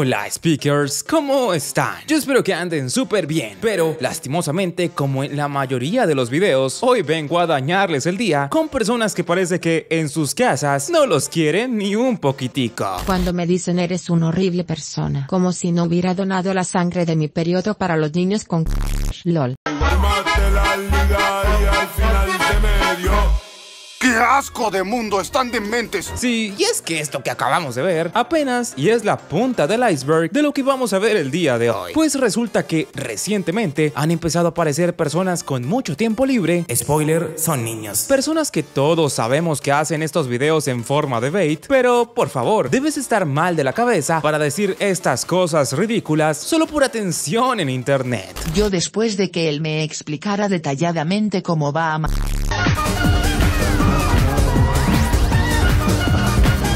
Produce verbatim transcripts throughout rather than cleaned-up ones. Hola speakers, ¿cómo están? Yo espero que anden súper bien, pero lastimosamente, como en la mayoría de los videos, hoy vengo a dañarles el día con personas que parece que en sus casas no los quieren ni un poquitico. Cuando me dicen eres una horrible persona, como si no hubiera donado la sangre de mi periodo para los niños con LOL. ¡Qué asco de mundo! ¡Están dementes! Sí, y es que esto que acabamos de ver apenas y es la punta del iceberg de lo que vamos a ver el día de hoy. Pues resulta que recientemente han empezado a aparecer personas con mucho tiempo libre. Spoiler, son niños. Personas que todos sabemos que hacen estos videos en forma de bait, pero por favor, debes estar mal de la cabeza para decir estas cosas ridículas solo por atención en internet. Yo, después de que él me explicara detalladamente cómo va a...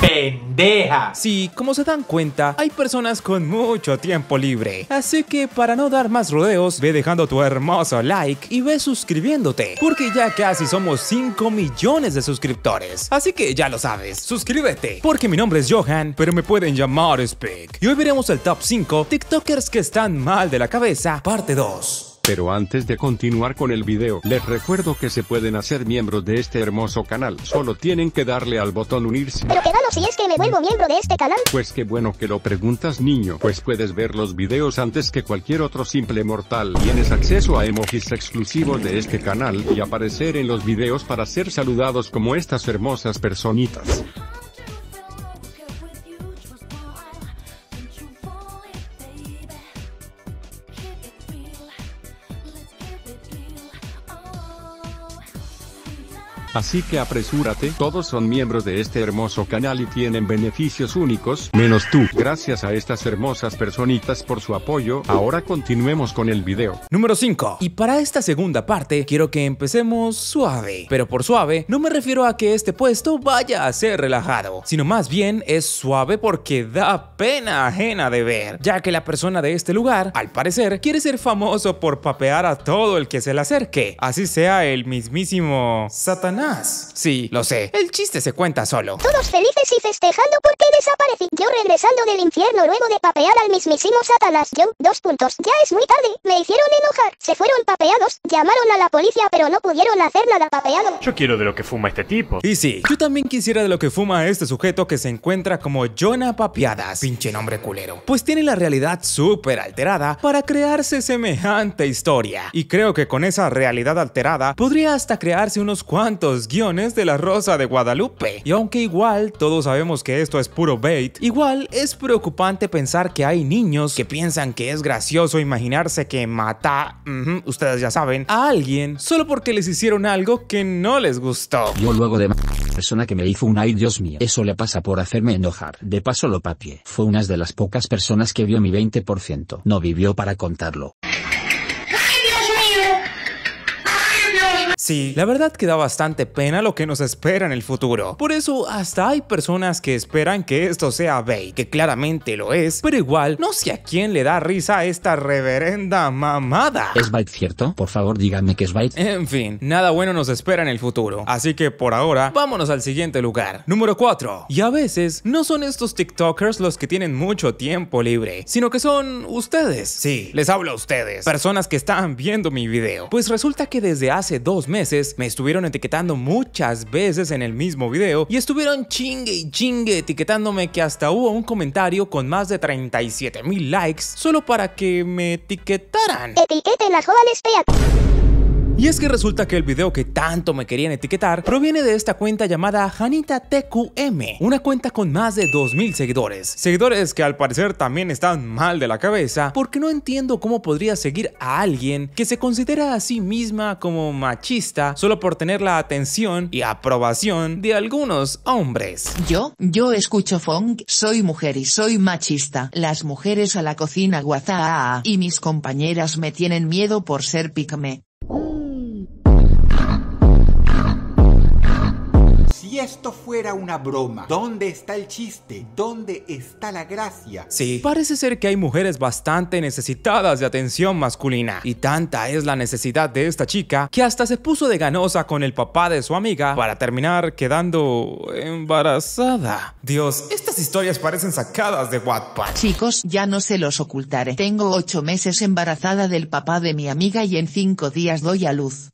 ¡Pendeja! Sí, como se dan cuenta, hay personas con mucho tiempo libre. Así que para no dar más rodeos, ve dejando tu hermoso like y ve suscribiéndote, porque ya casi somos cinco millones de suscriptores. Así que ya lo sabes, suscríbete, porque mi nombre es Johan, pero me pueden llamar Speck. Y hoy veremos el top cinco TikTokers que están mal de la cabeza, parte dos. Pero antes de continuar con el video, les recuerdo que se pueden hacer miembros de este hermoso canal. Solo tienen que darle al botón unirse. ¿Pero qué gano si es que me vuelvo miembro de este canal? Pues qué bueno que lo preguntas, niño. Pues puedes ver los videos antes que cualquier otro simple mortal. Tienes acceso a emojis exclusivos de este canal y aparecer en los videos para ser saludados como estas hermosas personitas. Así que apresúrate, todos son miembros de este hermoso canal y tienen beneficios únicos, menos tú. Gracias a estas hermosas personitas por su apoyo, ahora continuemos con el video. Número cinco. Y para esta segunda parte, quiero que empecemos suave. Pero por suave, no me refiero a que este puesto vaya a ser relajado, sino más bien es suave porque da pena ajena de ver, ya que la persona de este lugar, al parecer, quiere ser famoso por papear a todo el que se le acerque, así sea el mismísimo Satanás. Sí, lo sé, el chiste se cuenta solo. Todos felices y festejando porque desaparecí. Yo regresando del infierno luego de papear al mismísimo Satanás. Yo, dos puntos, ya es muy tarde, me hicieron enojar. Se fueron papeados, llamaron a la policía pero no pudieron hacer nada papeado. Yo quiero de lo que fuma este tipo. Y sí, yo también quisiera de lo que fuma este sujeto que se encuentra como Jonah Papeadas. Pinche nombre culero. Pues tiene la realidad súper alterada para crearse semejante historia. Y creo que con esa realidad alterada podría hasta crearse unos cuantos guiones de La Rosa de Guadalupe. Y aunque igual todos sabemos que esto es puro bait, igual es preocupante pensar que hay niños que piensan que es gracioso imaginarse que mata, uh-huh, ustedes ya saben, a alguien solo porque les hicieron algo que no les gustó. Yo luego de persona que me hizo un ay Dios mío, eso le pasa por hacerme enojar. De paso lo papié. Fue una de las pocas personas que vio mi veinte por ciento. No vivió para contarlo. Sí, la verdad que da bastante pena lo que nos espera en el futuro. Por eso hasta hay personas que esperan que esto sea bait, que claramente lo es, pero igual no sé a quién le da risa esta reverenda mamada. ¿Es bait cierto? Por favor díganme que es bait. En fin, nada bueno nos espera en el futuro, así que por ahora vámonos al siguiente lugar. Número cuatro. Y a veces no son estos TikTokers los que tienen mucho tiempo libre, sino que son ustedes. Sí, les hablo a ustedes, personas que están viendo mi video. Pues resulta que desde hace dos meses meses me estuvieron etiquetando muchas veces en el mismo video y estuvieron chingue y chingue etiquetándome, que hasta hubo un comentario con más de treinta y siete mil likes solo para que me etiquetaran. Etiqueten las jóvenes feas. Y es que resulta que el video que tanto me querían etiquetar proviene de esta cuenta llamada Janita T Q M, una cuenta con más de dos mil seguidores. Seguidores que al parecer también están mal de la cabeza, porque no entiendo cómo podría seguir a alguien que se considera a sí misma como machista solo por tener la atención y aprobación de algunos hombres. Yo, yo escucho funk, soy mujer y soy machista. Las mujeres a la cocina, guazá, y mis compañeras me tienen miedo por ser picme. si esto fuera una broma? ¿Dónde está el chiste? ¿Dónde está la gracia? Sí, parece ser que hay mujeres bastante necesitadas de atención masculina, y tanta es la necesidad de esta chica que hasta se puso de ganosa con el papá de su amiga para terminar quedando embarazada. Dios, estas historias parecen sacadas de Wattpad. Chicos, ya no se los ocultaré. Tengo ocho meses embarazada del papá de mi amiga y en cinco días doy a luz.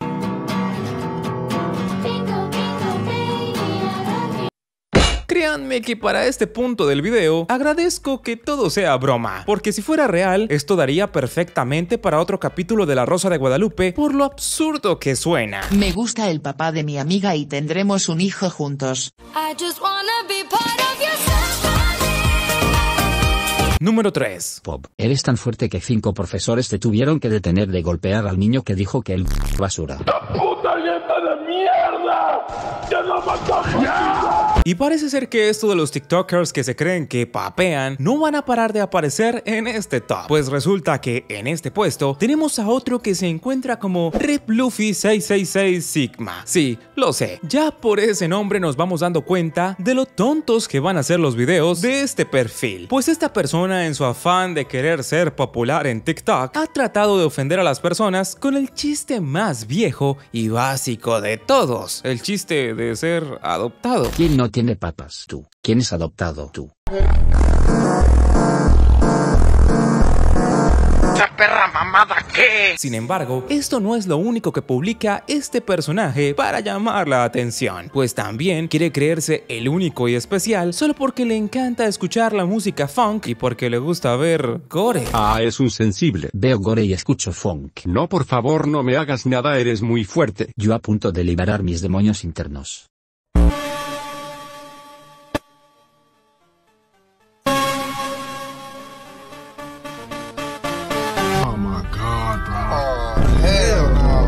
Créanme que para este punto del video agradezco que todo sea broma, porque si fuera real, esto daría perfectamente para otro capítulo de La Rosa de Guadalupe por lo absurdo que suena. Me gusta el papá de mi amiga y tendremos un hijo juntos. Número tres. Pop, eres tan fuerte que cinco profesores te tuvieron que detener de golpear al niño que dijo que el basura. ¡La puta dieta de mierda! ¡Ya no matamos! ¡Ya! Y parece ser que esto de los tiktokers que se creen que papean no van a parar de aparecer en este top, pues resulta que en este puesto tenemos a otro que se encuentra como Rip Luffy seiscientos sesenta y seis Sigma. Sí, lo sé, ya por ese nombre nos vamos dando cuenta de lo tontos que van a ser los videos de este perfil, pues esta persona, en su afán de querer ser popular en TikTok, ha tratado de ofender a las personas con el chiste más viejo y básico de todos, el chiste de ser adoptado. ¿Quién no tiene papas? Tú. ¿Quién es adoptado? Tú. Perra mamada, ¿qué? Sin embargo, esto no es lo único que publica este personaje para llamar la atención, pues también quiere creerse el único y especial solo porque le encanta escuchar la música funk y porque le gusta ver gore. Ah, es un sensible. Veo gore y escucho funk. No, por favor, no me hagas nada, eres muy fuerte. Yo a punto de liberar mis demonios internos.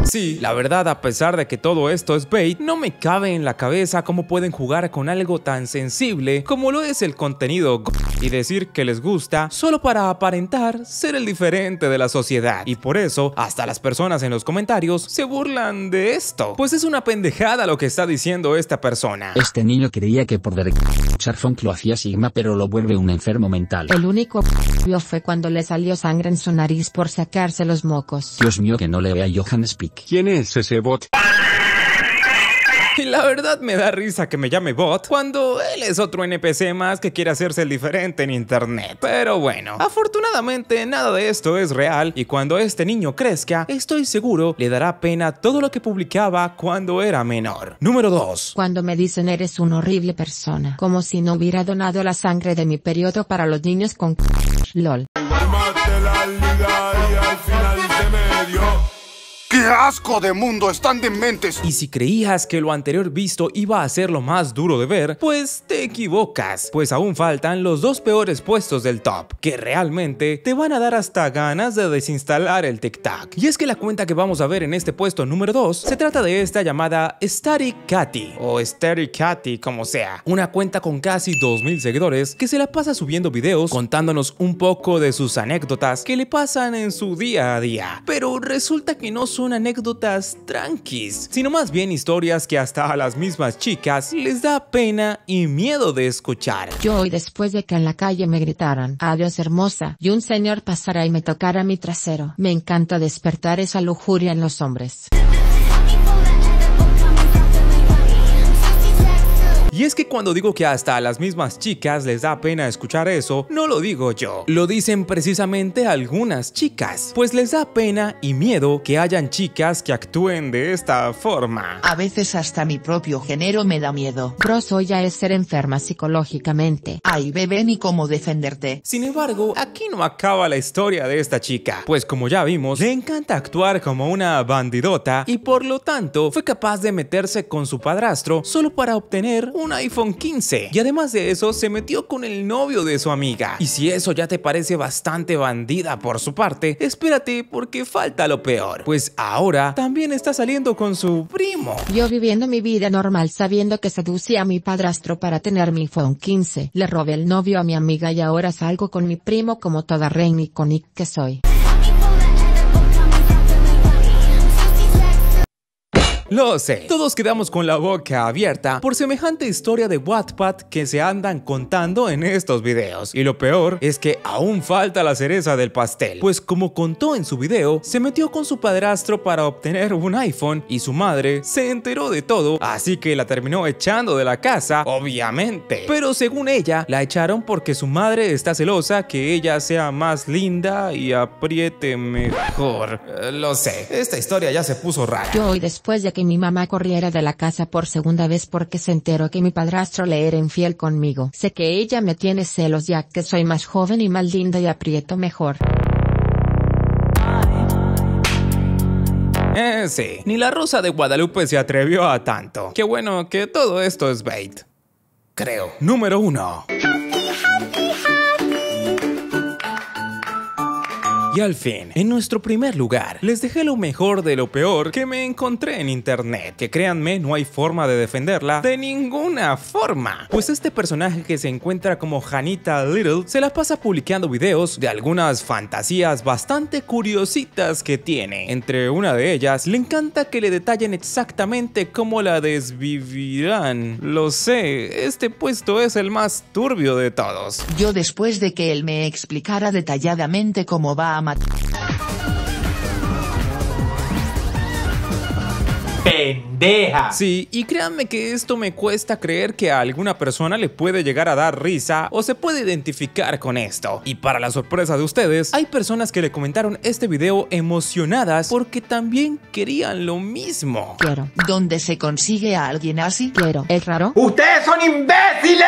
Sí, la verdad, a pesar de que todo esto es bait, no me cabe en la cabeza cómo pueden jugar con algo tan sensible como lo es el contenido y decir que les gusta solo para aparentar ser el diferente de la sociedad. Y por eso, hasta las personas en los comentarios se burlan de esto, pues es una pendejada lo que está diciendo esta persona. Este niño creía que por escuchar funk lo hacía Sigma, pero lo vuelve un enfermo mental. El único que fue cuando le salió sangre en su nariz por sacarse los mocos. Dios mío, que no le vea Johan Speak. ¿Quién es ese bot? Y la verdad me da risa que me llame bot cuando él es otro N P C más que quiere hacerse el diferente en internet. Pero bueno, afortunadamente nada de esto es real, y cuando este niño crezca, estoy seguro le dará pena todo lo que publicaba cuando era menor. Número dos. Cuando me dicen eres una horrible persona, como si no hubiera donado la sangre de mi periodo para los niños con LOL. ¡Qué asco de mundo! ¡Están dementes! Y si creías que lo anterior visto iba a ser lo más duro de ver, pues te equivocas, pues aún faltan los dos peores puestos del top, que realmente te van a dar hasta ganas de desinstalar el TikTok. Y es que la cuenta que vamos a ver en este puesto número dos se trata de esta llamada Static Cathy, o Static Cathy como sea, una cuenta con casi dos mil seguidores que se la pasa subiendo videos contándonos un poco de sus anécdotas que le pasan en su día a día, pero resulta que no son anécdotas tranquis, sino más bien historias que hasta a las mismas chicas les da pena y miedo de escuchar. Yo hoy, después de que en la calle me gritaran adiós hermosa y un señor pasara y me tocara mi trasero, me encanta despertar esa lujuria en los hombres. Y es que cuando digo que hasta a las mismas chicas les da pena escuchar eso, no lo digo yo, lo dicen precisamente algunas chicas, pues les da pena y miedo que hayan chicas que actúen de esta forma. A veces hasta mi propio género me da miedo. Bro, soy ya es ser enferma psicológicamente. Ay, bebé, ni cómo defenderte. Sin embargo, aquí no acaba la historia de esta chica, pues como ya vimos, le encanta actuar como una bandidota y por lo tanto fue capaz de meterse con su padrastro solo para obtener un un iPhone quince, y además de eso se metió con el novio de su amiga. Y si eso ya te parece bastante bandida por su parte, espérate porque falta lo peor, pues ahora también está saliendo con su primo. Yo viviendo mi vida normal sabiendo que seducí a mi padrastro para tener mi iPhone quince, le robé el novio a mi amiga y ahora salgo con mi primo como toda reina y conic que soy. Lo sé, todos quedamos con la boca abierta por semejante historia de Wattpad que se andan contando en estos videos. Y lo peor es que aún falta la cereza del pastel, pues como contó en su video, se metió con su padrastro para obtener un iPhone y su madre se enteró de todo, así que la terminó echando de la casa, obviamente. Pero según ella, la echaron porque su madre está celosa que ella sea más linda y apriete mejor. Eh, lo sé, esta historia ya se puso rara. Yo hoy, después de que mi mamá corriera de la casa por segunda vez porque se enteró que mi padrastro le era infiel conmigo, sé que ella me tiene celos ya que soy más joven y más linda y aprieto mejor. Eh, sí, ni la Rosa de Guadalupe se atrevió a tanto. Qué bueno que todo esto es bait, creo. Número uno. Y al fin, en nuestro primer lugar, les dejé lo mejor de lo peor que me encontré en internet, que créanme, no hay forma de defenderla de ninguna forma. Pues este personaje que se encuentra como Janita Little se la pasa publicando videos de algunas fantasías bastante curiositas que tiene. Entre una de ellas, le encanta que le detallen exactamente cómo la desvivirán. Lo sé, este puesto es el más turbio de todos. Yo, después de que él me explicara detalladamente cómo va a pendeja. Sí, y créanme que esto me cuesta creer que a alguna persona le puede llegar a dar risa o se puede identificar con esto. Y para la sorpresa de ustedes, hay personas que le comentaron este video emocionadas porque también querían lo mismo. Claro. ¿Dónde se consigue a alguien así? Claro. ¿Es raro? ¡Ustedes son imbéciles!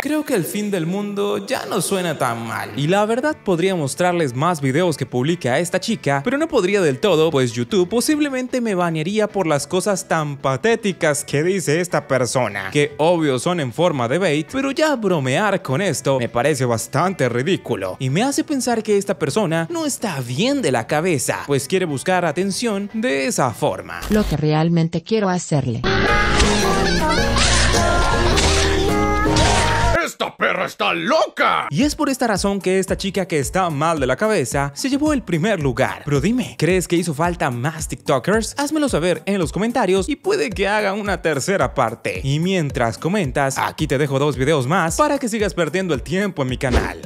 Creo que el fin del mundo ya no suena tan mal. Y la verdad podría mostrarles más videos que publica esta chica, pero no podría del todo, pues YouTube posiblemente me banearía por las cosas tan patéticas que dice esta persona, que obvio son en forma de bait, pero ya bromear con esto me parece bastante ridículo. Y me hace pensar que esta persona no está bien de la cabeza, pues quiere buscar atención de esa forma. Lo que realmente quiero hacerle. ¡Esta perra está loca! Y es por esta razón que esta chica que está mal de la cabeza se llevó el primer lugar. Pero dime, ¿crees que hizo falta más TikTokers? Házmelo saber en los comentarios y puede que haga una tercera parte. Y mientras comentas, aquí te dejo dos videos más para que sigas perdiendo el tiempo en mi canal.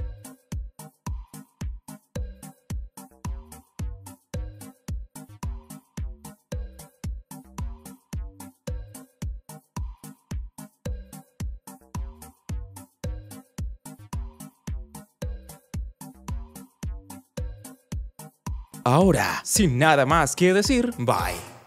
Ahora, sin nada más que decir, bye.